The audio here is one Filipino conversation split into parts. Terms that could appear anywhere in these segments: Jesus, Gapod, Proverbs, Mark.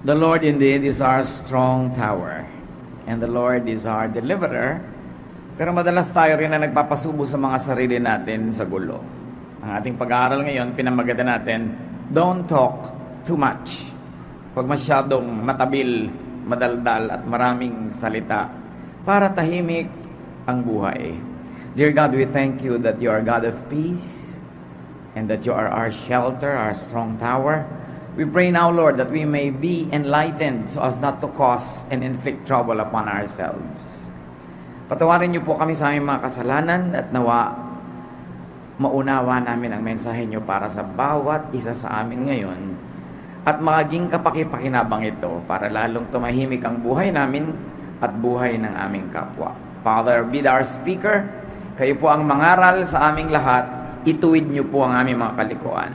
The Lord indeed is our strong tower, and the Lord is our deliverer. Pero madalas tayo rin na nagpapasubo sa mga sarili natin sa gulo. Ang ating pag-aaral ngayon, pinamagatan natin, don't talk too much. Huwag masyadong matabil, madaldal at maraming salita para tahimik ang buhay. Dear God, we thank you that you are God of peace and that you are our shelter, our strong tower. We pray now, Lord, that we may be enlightened so as not to cause and inflict trouble upon ourselves. Patawarin niyo po kami sa aming mga kasalanan at nawa maunawa namin ang mensahe niyo para sa bawat isa sa amin ngayon at maging kapakipakinabang ito para lalong tumahimik ang buhay namin at buhay ng aming kapwa. Father, be our speaker. Kayo po ang mangaral sa aming lahat. Ituwid niyo po ang aming mga kalikuan.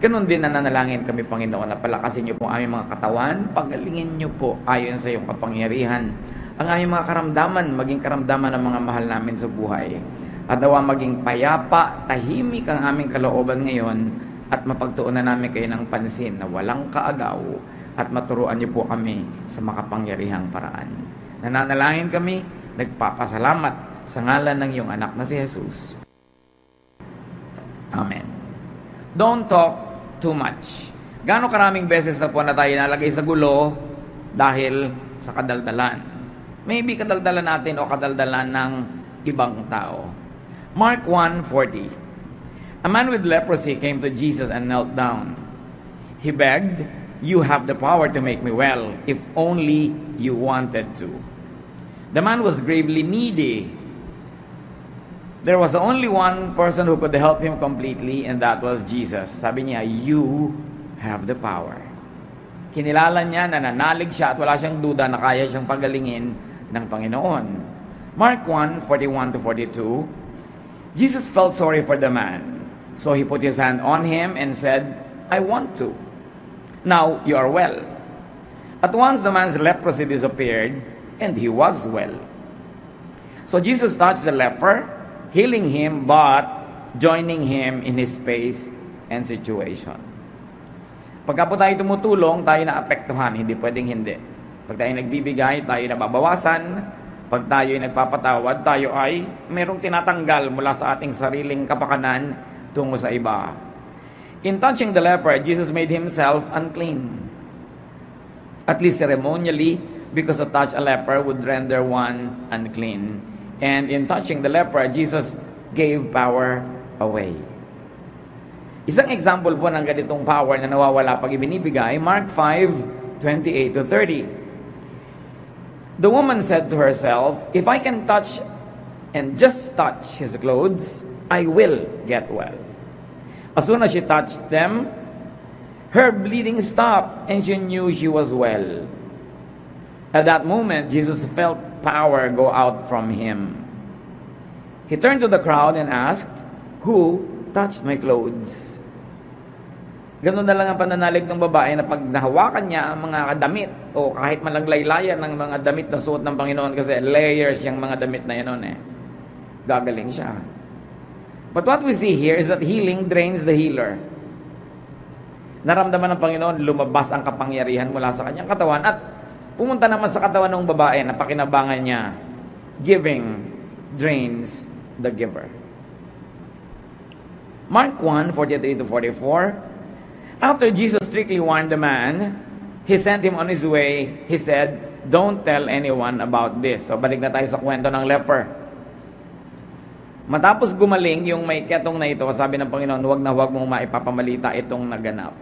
Ganun din nananalangin kami, Panginoon, na palakasin niyo po ang aming mga katawan, pagalingin niyo po ayon sa iyong kapangyarihan ang aming mga karamdaman, maging karamdaman ng mga mahal namin sa buhay. At nawa maging payapa, tahimik ang aming kalooban ngayon at mapagtuunan namin kayo ng pansin na walang kaagaw at maturuan niyo po kami sa makapangyarihang paraan. Nananalangin kami, nagpapasalamat sa ngalan ng iyong anak na si Jesus. Amen. Don't talk too much. Gaano karaming beses na po na tayo nalagay sa gulo dahil sa kadaldalan. Maybe kadaldalan natin o kadaldalan ng ibang tao. Mark 1:40. A man with leprosy came to Jesus and knelt down. He begged, "You have the power to make me well, if only you wanted to." The man was gravely needy. There was only one person who could help him completely, and that was Jesus. Sabi niya, "You have the power." Kinilala niya na nanalig siya at wala siyang duda na kaya siyang pagalingin ng Panginoon. Mark 1:41-42. Jesus felt sorry for the man, so he put his hand on him and said, "I want to. Now you are well." At once the man's leprosy disappeared, and he was well. So Jesus touched the leper, healing him but joining him in his space and situation. Pagka po tayo tumutulong, tayo naapektuhan, hindi pwedeng hindi. Pag tayo nagbibigay, tayo nababawasan. Pag tayo ay nagpapatawad, tayo ay merong tinatanggal mula sa ating sariling kapakanan tungo sa iba. In touching the leper, Jesus made himself unclean. At least ceremonially, because to touch a leper would render one unclean. And in touching the leper, Jesus gave power away. Isang example po ng ganitong power na nawawala pag ibinibigay, Mark 5:28-30. The woman said to herself, "If I can touch and just touch his clothes, I will get well." As soon as she touched them, her bleeding stopped and she knew she was well. At that moment, Jesus felt power go out from him. He turned to the crowd and asked, "Who touched my clothes?" Ganun na lang ang pananalig ng babae na pag nahawakan niya ang mga damit o kahit malaglaylayan ng mga damit na suot ng Panginoon, kasi layers yung mga damit na yun gagaling siya. But what we see here is that healing drains the healer. Naramdaman ng Panginoon, lumabas ang kapangyarihan mula sa kanyang katawan at pumunta naman sa katawan ng babae na pakinabangan niya. Giving drains the giver. Mark 1:43-44. After Jesus strictly warned the man, he sent him on his way. He said, "Don't tell anyone about this." So balik na tayo sa kwento ng leper. Matapos gumaling yung may ketong na ito, sabi ng Panginoon, "Huwag na huwag mong maipapamalita itong naganap.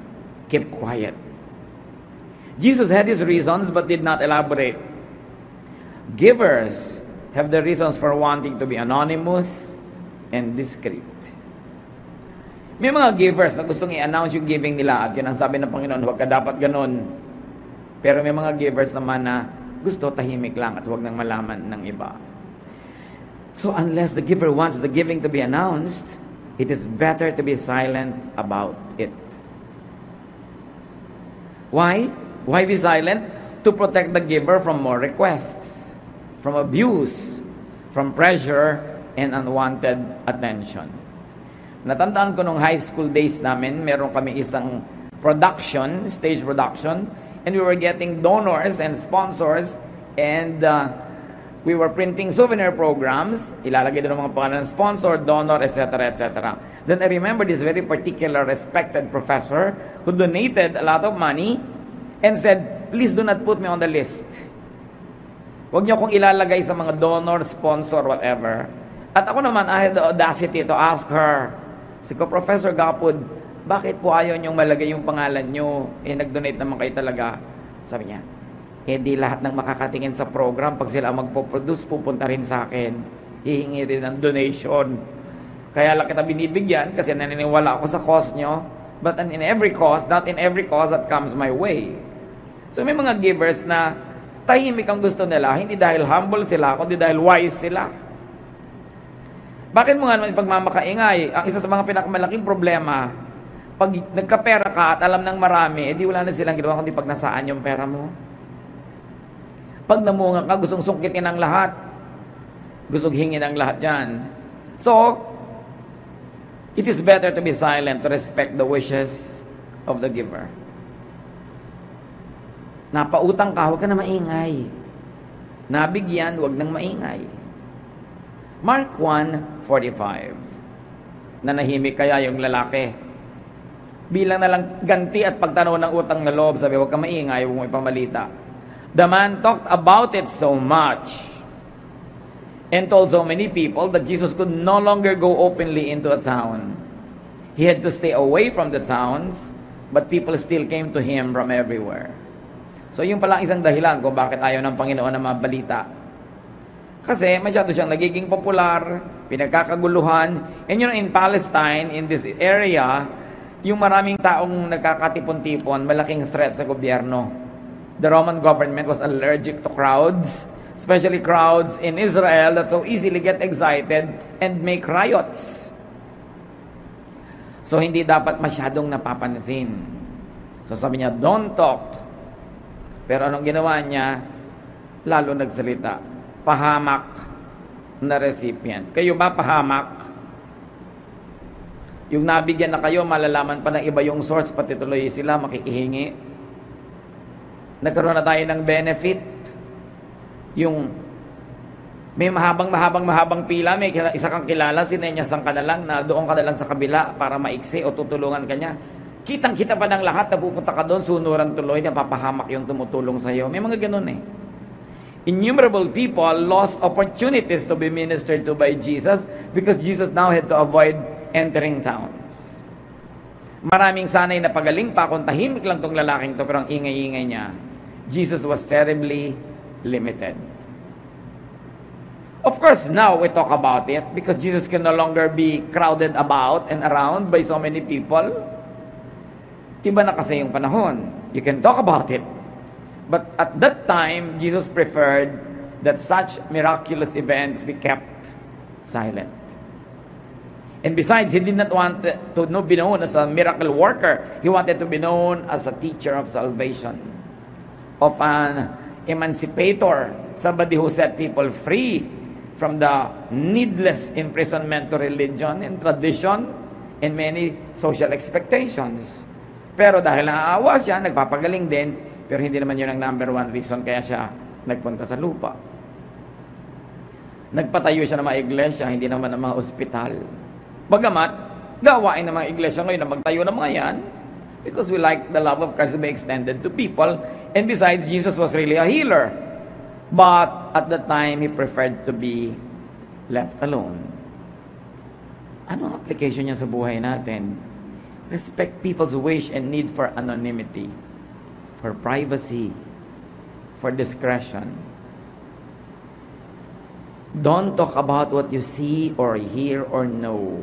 Keep quiet." Jesus had his reasons but did not elaborate. Givers have the reasons for wanting to be anonymous and discreet. May mga givers na gustong i-announce yung giving nila at yun ang sabi ng Panginoon, huwag ka dapat ganun. Pero may mga givers naman na gusto tahimik lang at huwag nang malaman ng iba. So unless the giver wants the giving to be announced, it is better to be silent about it. Why? Why be silent? To protect the giver from more requests, from abuse, from pressure, and unwanted attention. Natandaan ko nung high school days namin, meron kami isang production, stage production, and we were getting donors and sponsors, and we were printing souvenir programs. Ilalagay doon ang mga pangalan ng sponsor, donor, etc., etc. Then I remember this very particular respected professor who donated a lot of money and said, please do not put me on the list. Huwag niyo akong ilalagay sa mga donor, sponsor, whatever. At ako naman, I had the audacity to ask her, sige, Professor Gapod, bakit po ayaw niyong malagay yung pangalan niyo? Eh, nag-donate naman kayo talaga. Sabi niya, eh di lahat ng makakatingin sa program, pag sila magpo-produce, pupunta rin sa akin. Hihingi rin ng donation. Kaya lang kita binibigyan kasi naniniwala ako sa cause nyo. But in every cause, not in every cause that comes my way. So may mga givers na tahimik ang gusto nila, hindi dahil humble sila, kundi dahil wise sila. Bakit mo nga naman ipagmamakaingay? Ang isa sa mga pinakamalaking problema, pag nagkapera ka at alam ng marami, edi wala na silang ginawa kundi pag nasaan yung pera mo. Pag namunga ka, gustong sungkitin ang lahat. Gustong hingin ang lahat dyan. So, it is better to be silent, to respect the wishes of the giver. Napautang ka, huwag ka na maingay. Nabigyan, huwag nang maingay. Mark 1:45. Nanahimik kaya yung lalaki. Bilang na lang ganti at pagtanaw ng utang na loob, sabi, huwag ka maingay, huwag mo ipamalita. The man talked about it so much and told so many people that Jesus could no longer go openly into a town. He had to stay away from the towns, but people still came to him from everywhere. So yung pala isang dahilan kung bakit ayaw ng Panginoon ng mga balita. Kasi masyado siyang nagiging popular, pinagkakaguluhan, and you know, in Palestine, in this area, yung maraming taong nagkakatipon-tipon, malaking threat sa gobyerno. The Roman government was allergic to crowds, especially crowds in Israel that so easily get excited and make riots. So, hindi dapat masyadong napapansin. So, sabi niya, don't talk. Pero anong ginawa niya? Lalo nagsalita. Pahamak na recipient. Kayo ba pahamak? Yung nabigyan na kayo, malalaman pa ng iba yung source, pati tuloy sila makikihingi. Nagkaroon na tayo ng benefit. Yung may mahabang pila, may isa kang kilala, sinenyasan ka na lang, na doon ka na lang sa kabila para maiksi o tutulungan ka niya. Kitang-kita pa ng lahat, napupunta ka doon, sunuran tuloy, napapahamak yung tumutulong sa'yo. May mga ganun eh. Innumerable people lost opportunities to be ministered to by Jesus because Jesus now had to avoid entering towns. Maraming sanay na pagaling pa kung tahimik lang tong lalaking to, pero ang ingay-ingay niya. Jesus was terribly limited. Of course, now we talk about it because Jesus can no longer be crowded about and around by so many people. Iba na kasi yung panahon. You can talk about it. But at that time, Jesus preferred that such miraculous events be kept silent. And besides, he did not want to be known as a miracle worker. He wanted to be known as a teacher of salvation, of an emancipator, somebody who set people free from the needless imprisonment to religion and tradition and many social expectations. Pero dahil naaawa siya, nagpapagaling din, pero hindi naman yun ang number one reason kaya siya nagpunta sa lupa. Nagpatayo siya ng mga iglesia, hindi naman ng mga ospital. Bagamat, gawain ng mga iglesia ngayon na magtayo ng mga yan because we like the love of Christ to be extended to people. And besides, Jesus was really a healer. But at that time, he preferred to be left alone. Ano ang application niya sa buhay natin? Respect people's wish and need for anonymity, for privacy, for discretion. Don't talk about what you see or hear or know.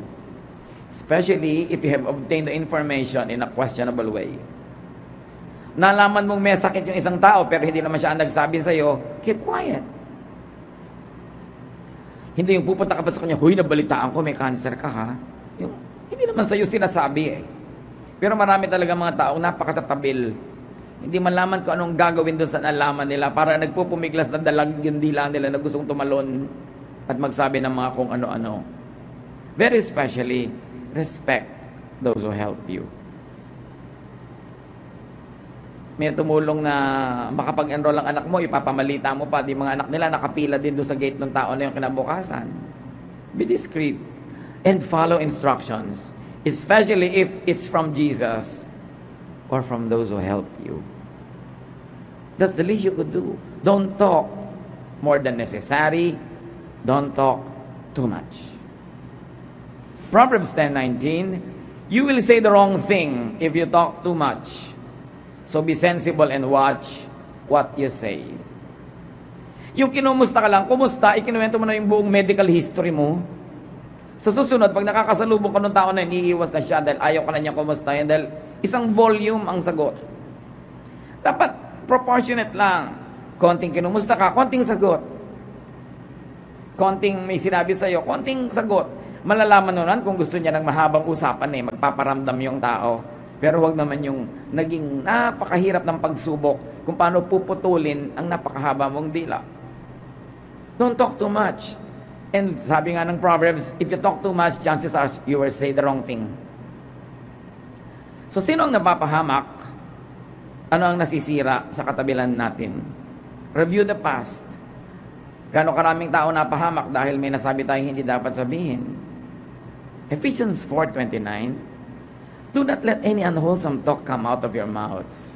Especially if you have obtained the information in a questionable way. Nalaman mong may sakit yung isang tao pero hindi naman siya ang nagsabi sa'yo, keep quiet. Hindi yung pupunta ka pa sa kanya, huy, nabalitaan ko, may cancer ka ha. Yung, hindi naman sa'yo sinasabi eh. Pero marami talaga mga taong napakatatabil. Hindi malaman ko anong gagawin doon sa nalaman nila, para nagpupumiglas na dalag yung dila nila na gustong tumalon at magsabi ng mga kung ano-ano. Very especially, respect those who help you. may tumulong na makapag-enroll ang anak mo, ipapamalita mo pa, di mga anak nila nakapila din doon sa gate ng tao na yung kinabukasan. Be discreet and follow instructions, especially if it's from Jesus or from those who help you. That's the least you could do. Don't talk more than necessary. Don't talk too much. Proverbs 10:19, you will say the wrong thing if you talk too much. So be sensible and watch what you say. Yung kinumusta ka lang, kumusta, ikinuwento mo na yung buong medical history mo. Sa susunod, pag nakakasalubong ka ng tao na yun, iiwas na siya dahil ayaw ka na niya kumustahin dahil isang volume ang sagot. Dapat proportionate lang. Konting kinumusta ka, konting sagot. Konting may sinabi sa'yo, konting sagot. Malalaman nun kung gusto niya ng mahabang usapan eh, magpaparamdam yung tao. Pero huwag naman yung naging napakahirap ng pagsubok kung paano puputulin ang napakahaba mong dila. Don't talk too much. And sabi nga ng Proverbs, if you talk too much, chances are you will say the wrong thing. So, sino ang napapahamak? Ano ang nasisira sa katabilan natin? Review the past. Gano'ng karaming tao napahamak dahil may nasabi tayong hindi dapat sabihin. Ephesians 4:29, do not let any unwholesome talk come out of your mouths,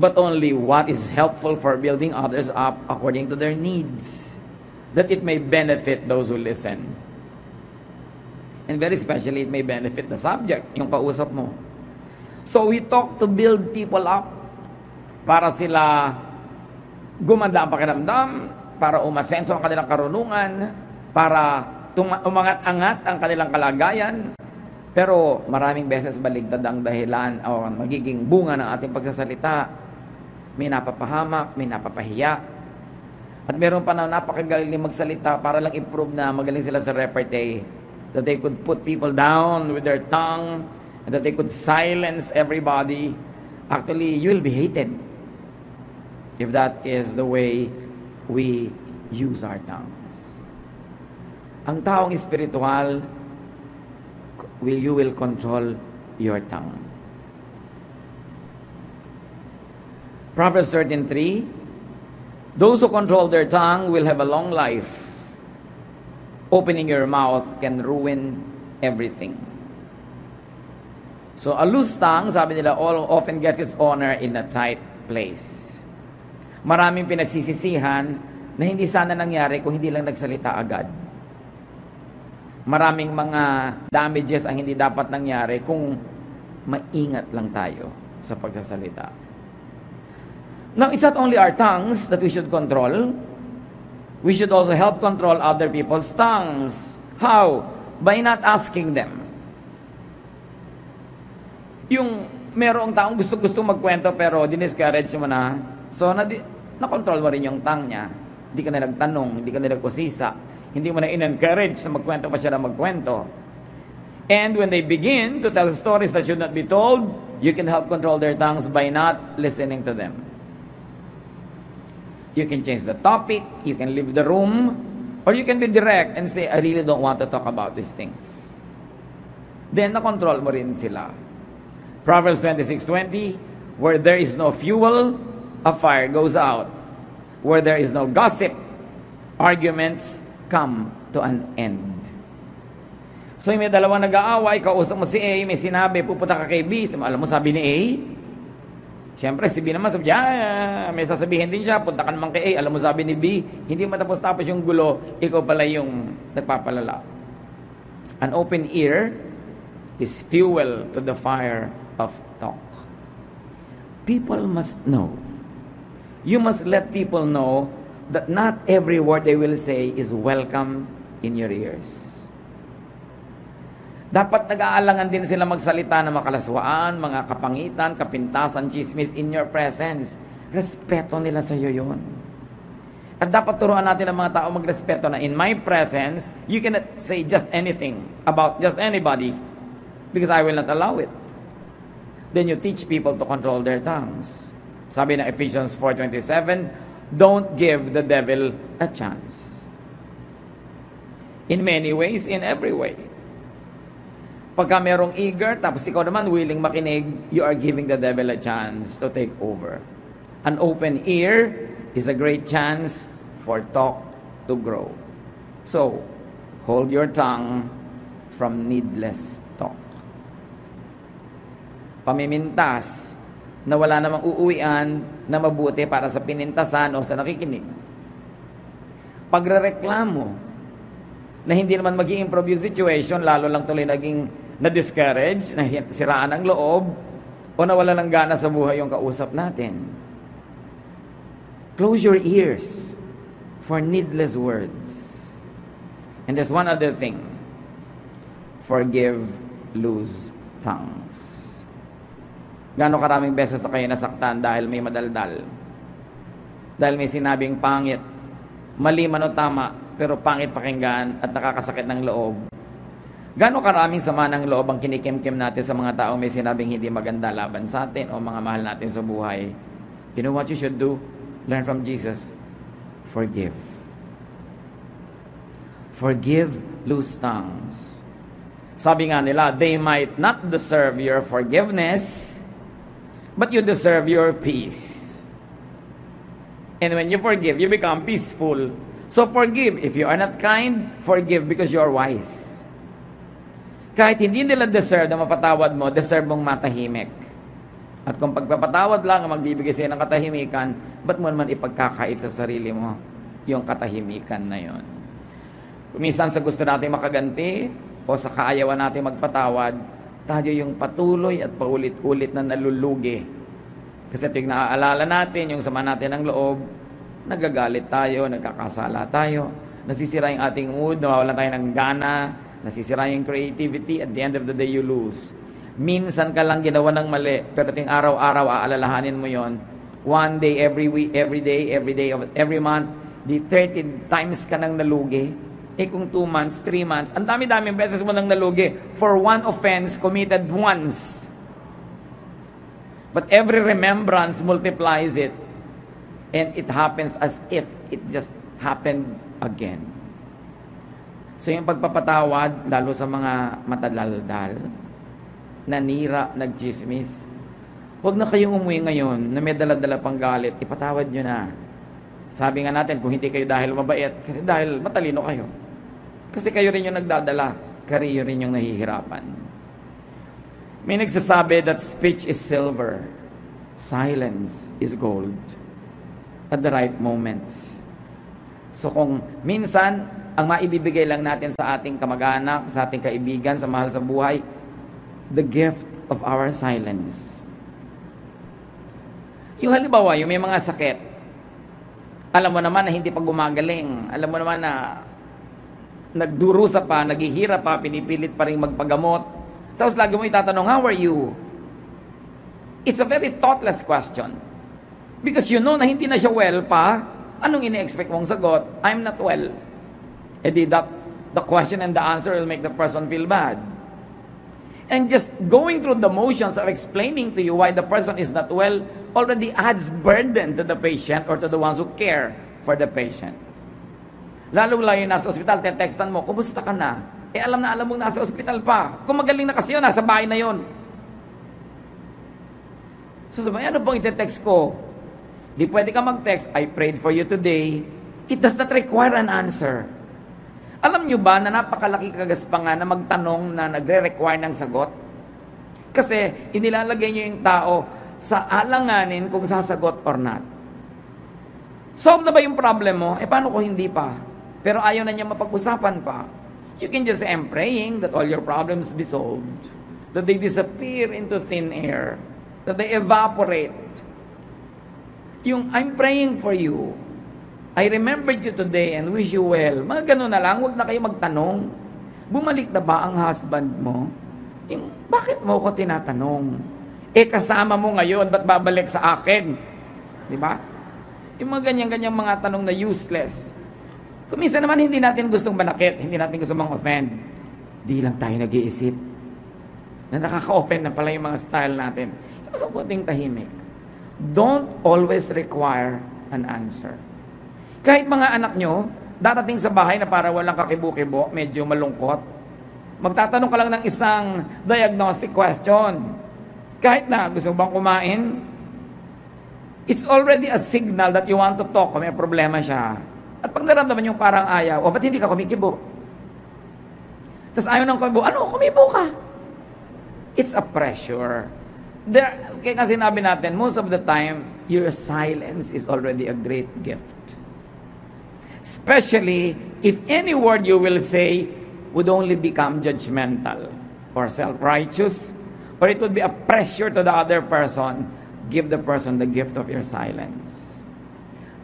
but only what is helpful for building others up according to their needs, that it may benefit those who listen. And very especially, it may benefit the subject, yung kausap mo. So we talk to build people up para sila gumanda ang pakiramdam, para umasenso ang kanilang karunungan, para umangat-angat ang kanilang kalagayan. Pero maraming beses baligtad ang dahilan o magiging bunga ng ating pagsasalita. May napapahamak, may napapahiya. At meron pa na napakagaling magsalita para lang improve na magaling sila sa repartee. That they could put people down with their tongue and that they could silence everybody. Actually, you will be hated if that is the way we use our tongues. Ang taong espiritual, you will control your tongue. Proverbs 13:3, those who control their tongue will have a long life. Opening your mouth can ruin everything. So a loose tongue, sabi nila, all often gets its honor in a tight place. Maraming pinagsisisihan na hindi sana nangyari kung hindi lang nagsalita agad. Maraming mga damages ang hindi dapat nangyari kung maingat lang tayo sa pagsasalita. Now, it's not only our tongues that we should control. We should also help control other people's tongues. How? By not asking them. Yung merong taong gusto-gusto magkwento pero diniscourage mo na, so na-control mo rin yung tongue niya. Hindi ka na nagtanong, hindi ka na nagkusisa. Hindi mo na in-encourage na magkwento pa siya na magkwento. And when they begin to tell stories that should not be told, you can help control their tongues by not listening to them. You can change the topic, you can leave the room, or you can be direct and say, I really don't want to talk about these things. Then, na-control mo rin sila. Proverbs 26:20, where there is no fuel, a fire goes out. Where there is no gossip, arguments come to an end. So, may dalawa nag-aaway, kausap mo si A, may sinabi, pupunta ka kay B. Alam mo, sabi ni A, siyempre, si B naman, sabi niya, may sasabihin din siya, punta ka naman kay A. Alam mo, sabi ni B, hindi matapos-tapos yung gulo, ikaw pala yung nagpapalala. An open ear is fuel to the fire of talk. People must know. You must let people know that not every word they will say is welcome in your ears. Dapat nag-aalangan din sila magsalita ng makalaswaan, mga kapangitan, kapintasan, chismis in your presence. Respeto nila sa iyo yun. At dapat turuan natin ang mga tao magrespeto na in my presence, you cannot say just anything about just anybody because I will not allow it. Then you teach people to control their tongues. Sabi na Ephesians 4:27, don't give the devil a chance. In many ways, in every way. Pagka merong eager, tapos ikaw naman willing makinig, you are giving the devil a chance to take over. An open ear is a great chance for talk to grow. So, hold your tongue from needless talk. Pamimintas na wala namang uuwian na mabuti para sa pinintasan o sa nakikinig. Pagrereklamo na hindi naman mag-i-improve yung situation, lalo lang tuloy naging na-discourage, nasiraan ang loob, o nawala ng gana sa buhay yung kausap natin. Close your ears for needless words. And there's one other thing. Forgive loose tongues. Gaano karaming beses na kayo nasaktan dahil may madaldal? Dahil may sinabing pangit, mali man o tama, pero pangit pakinggan at nakakasakit ng loob. Gaano karaming sama ng loob ang kinikimkim natin sa mga taong may sinabing hindi maganda laban sa atin o mga mahal natin sa buhay? You know what you should do? Learn from Jesus. Forgive. Forgive loose tongues. Sabi nga nila, they might not deserve your forgiveness, but you deserve your peace. And when you forgive, you become peaceful. So forgive. If you are not kind, forgive because you are wise. Kahit hindi nila deserve na mapatawad mo, deserve mong matahimik. At kung pagpapatawad lang ang magbibigay sa'yo ng katahimikan, ba't mo naman ipagkakait sa sarili mo yung katahimikan na yon? Minsan sa gusto natin makaganti o sa kaayawan natin magpatawad, tayo yung patuloy at paulit-ulit na nalulugi. Kasi ito yung naaalala natin, yung sama natin ng loob, nagagalit tayo, nagkakasala tayo, nasisira yung ating mood, nawawala tayo ng gana, nasisira yung creativity, at the end of the day you lose. Minsan ka lang ginawa ng mali, pero ting araw-araw aalalahanin mo yon. One day, every week, every day, of every month, di 30 times ka nang nalugi. Eh kung 2 months, 3 months, ang dami-daming beses mo nang nalugi for one offense committed once. But every remembrance multiplies it, and it happens as if it just happened again. So yung pagpapatawad, lalo sa mga matadaldal, nanira, nagchismis. Huwag na kayong umuwi ngayon na may dala-dala pang galit. Ipatawad nyo na. Sabi nga natin, kung hindi kayo dahil mabait, kasi dahil matalino kayo. Kasi kayo rin yung nagdadala, kayo rin yung nahihirapan. May nagsasabi that speech is silver, silence is gold at the right moments. So kung minsan, ang maibibigay lang natin sa ating kamag-anak, sa ating kaibigan, sa mahal sa buhay, the gift of our silence. Yung halimbawa, yung may mga sakit, alam mo naman na hindi pa gumagaling, alam mo naman na nagdurusa pa, naghihirap pa, pinipilit pa rin magpagamot, tapos lagi mo itatanong, how are you? It's a very thoughtless question. Because you know na hindi na siya well pa, anong ine-expect mong sagot? I'm not well. Eh di, the question and the answer will make the person feel bad. And just going through the motions of explaining to you why the person is not well already adds burden to the patient or to the ones who care for the patient. Lalo yung nasa ospital, te-textan mo, kumusta ka na? Eh alam na alam mong nasa ospital pa. Kung magaling na kasi yun, nasa bahay na yun. So sabi, ano bang ite-text ko? Di pwede ka mag-text, I prayed for you today. It does not require an answer. Alam nyo ba na napakalaki kagaspangan na magtanong na nagre-require ng sagot? Kasi inilalagay nyo yung tao sa alanganin kung sasagot or not. Solve na ba yung problem mo? Eh paano kung hindi pa? Pero ayaw na niya mapag-usapan pa. You can just say, I'm praying that all your problems be solved. That they disappear into thin air. That they evaporate. Yung I'm praying for you. I remembered you today and wish you well. Mga ganun na lang, huwag na kayo magtanong. Bumalik na ba ang husband mo? Yung, bakit mo ko tinatanong? Eh, kasama mo ngayon, ba't babalik sa akin? Di ba? Yung mga ganyan-ganyang mga tanong na useless. Kung minsan naman, hindi natin gustong manakit, hindi natin gustong mang-offend. Di lang tayo nag-iisip na nakaka-offend na pala yung mga style natin. So, kunting tahimik. Don't always require an answer. Kahit mga anak nyo, darating sa bahay na para walang kakibo-kibo, medyo malungkot, Magtatanong ka lang ng isang diagnostic question. Kahit na gusto bang kumain, it's already a signal that you want to talk kung may problema siya. At pag naramdaman yung parang ayaw, o ba't hindi ka kumikibo? Tapos ayaw ng kumibo, ano, kumibo ka? It's a pressure. Kaya nga sinabi natin, most of the time, your silence is already a great gift. Especially if any word you will say would only become judgmental or self-righteous, or it would be a pressure to the other person. Give the person the gift of your silence.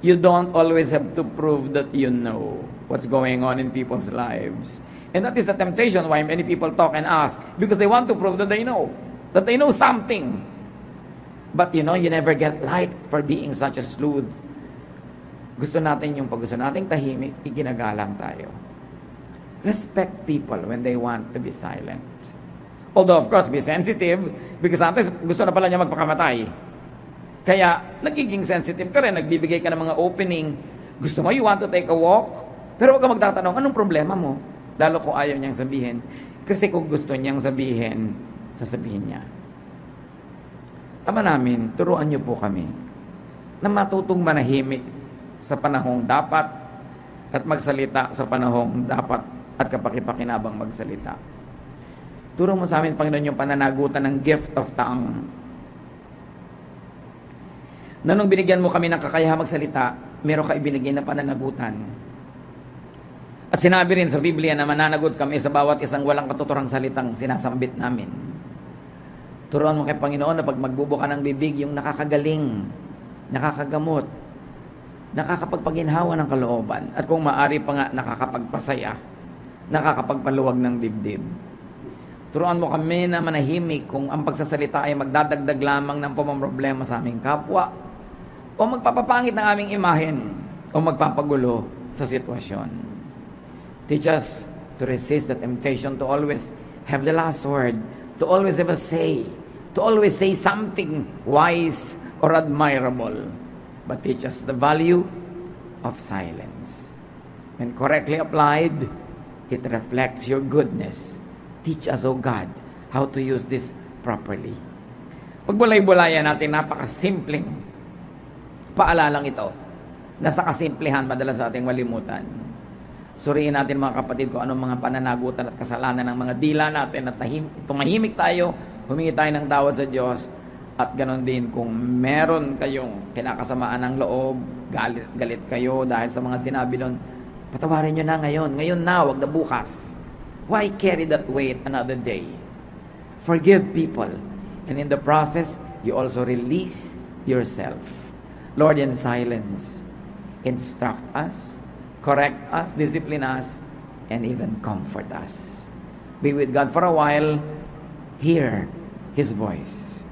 You don't always have to prove that you know what's going on in people's lives. And that is the temptation why many people talk and ask, because they want to prove that they know something. But you know, you never get liked for being such a sleuth. Gusto natin yung pag gusto nating tahimik, iginagalang tayo. Respect people when they want to be silent. Although, of course, be sensitive, because sometimes gusto na pala niya magpakamatay. Kaya, nagiging sensitive ka rin, nagbibigay ka ng mga opening. Gusto mo, you want to take a walk? Pero huwag ka magtatanong, anong problema mo? Lalo kung ayaw niyang sabihin. Kasi kung gusto niyang sabihin, sasabihin niya. Ama namin, turuan niyo po kami na matutong manahimik sa panahong dapat at magsalita sa panahong dapat at kapakipakinabang magsalita. Turo mo sa amin, Panginoon, yung pananagutan ng gift of tongue. Na nung binigyan mo kami ng kakayahan magsalita, meron ka ibinigay na pananagutan. At sinabi rin sa Biblia na mananagot kami sa bawat isang walang katuturang salitang sinasambit namin. Turuan mo kay Panginoon na pag magbubuka ng bibig, yung nakakagaling, nakakagamot, nakakapagpaginhawa ng kalooban, at kung maaari pa nga, nakakapagpasaya, nakakapagpaluwag ng dibdib. Turuan mo kami na manahimik kung ang pagsasalita ay magdadagdag lamang ng pamamroblema sa aming kapwa o magpapapangit ng aming imahen o magpapagulo sa sitwasyon. Teach us to resist the temptation to always have the last word, to always have a say, to always say something wise or admirable. But teach us the value of silence. When correctly applied, it reflects your goodness. Teach us, O God, how to use this properly. Pagbulay-bulayan natin, napakasimpleng paalalang ito na sa kasimplihan madalas ating malimutan. Suriin natin mga kapatid kung anong mga pananagutan at kasalanan ng mga dila natin at tumahimik tayo, humingi tayo ng tawad sa Diyos, at ganon din kung meron kayong kinakasamaan ng loob, galit kayo dahil sa mga sinabi nun, patawarin nyo na ngayon, ngayon na, wag na bukas. Why carry that weight another day? Forgive people. And in the process, you also release yourself. Lord, in silence, instruct us, correct us, discipline us, and even comfort us. Be with God for a while. Hear His voice.